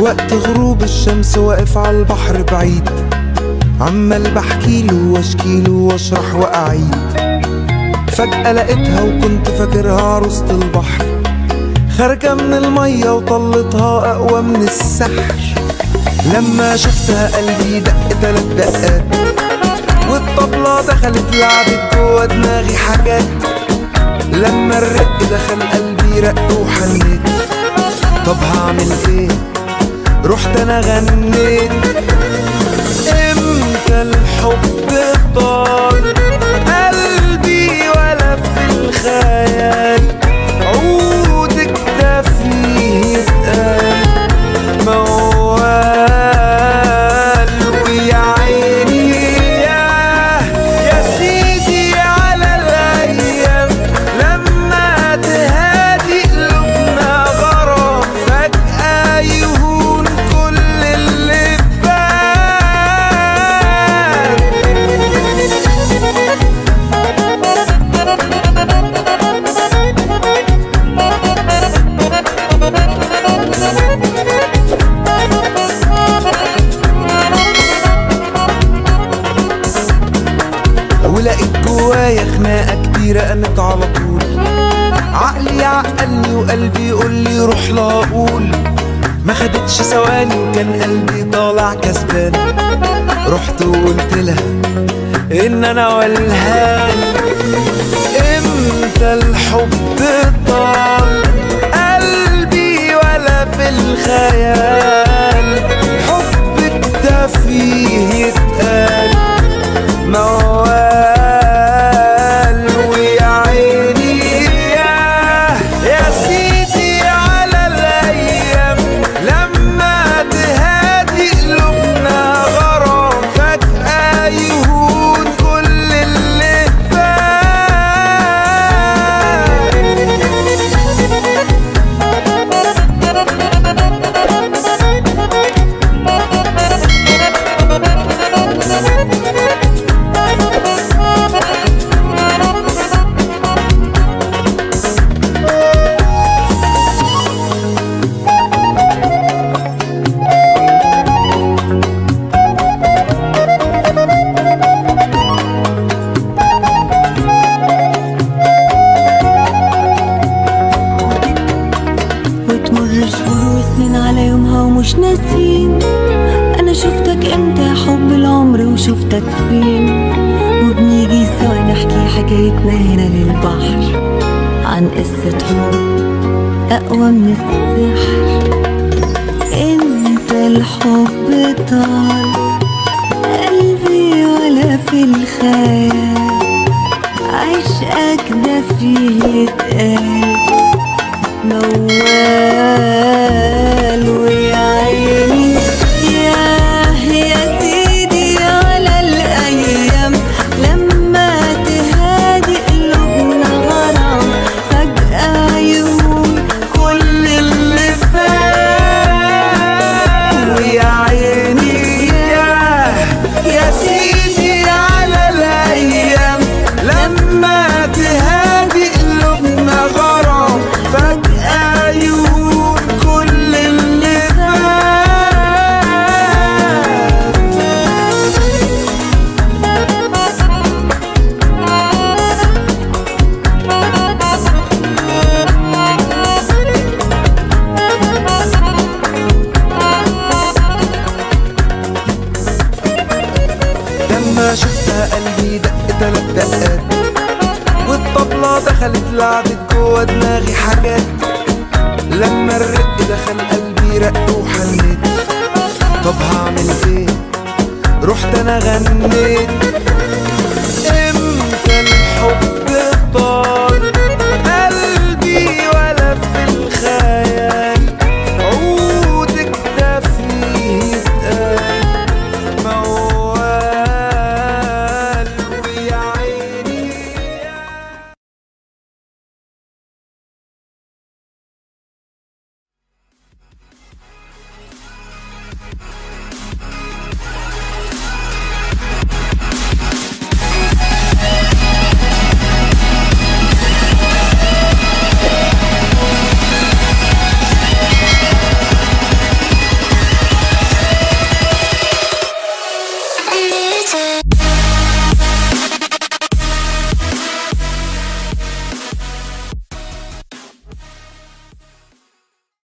وقت غروب الشمس واقف على البحر بعيد، عمال بحكيله واشكيله واشرح واعيد. فجأة لقيتها وكنت فاكرها عروسة البحر، خارجة من المية وطلتها أقوى من السحر. لما شفتها قلبي دق 3 دقات، والطبلة دخلت لعبت جوا دماغي حاجات. لما الرق دخل قلبي رق وحنيت، طب هعمل ايه؟ رحت انا غنيت. امتى الحب طار قلبي ولا في الخيال، عودك ده فيه اتقال موال. ويا عيني يا سيدي على الايام، لما تهادي قلوبنا غرام فجأة يهون ولقيت جوايا خناقة كبيرة قامت على طول. عقلي يعقلني وقلبي يقولي روح لها قول. ما خدتش ثواني وكان قلبي طالع كسبان، رحت وقلت لها ان انا ولهان. امتى الحب طال قلبي ولا في الخيال، حبك ده فيه اتقال موال. مش ناسين انا شفتك امتى يا حب العمر وشفتك فين، وبنيجي سوا نحكي حكايتنا هنا للبحر عن قصة حب اقوى من السحر. امتى الحب طال قلبي ولا في الخيال، عشقك ده فيه اتقال موال.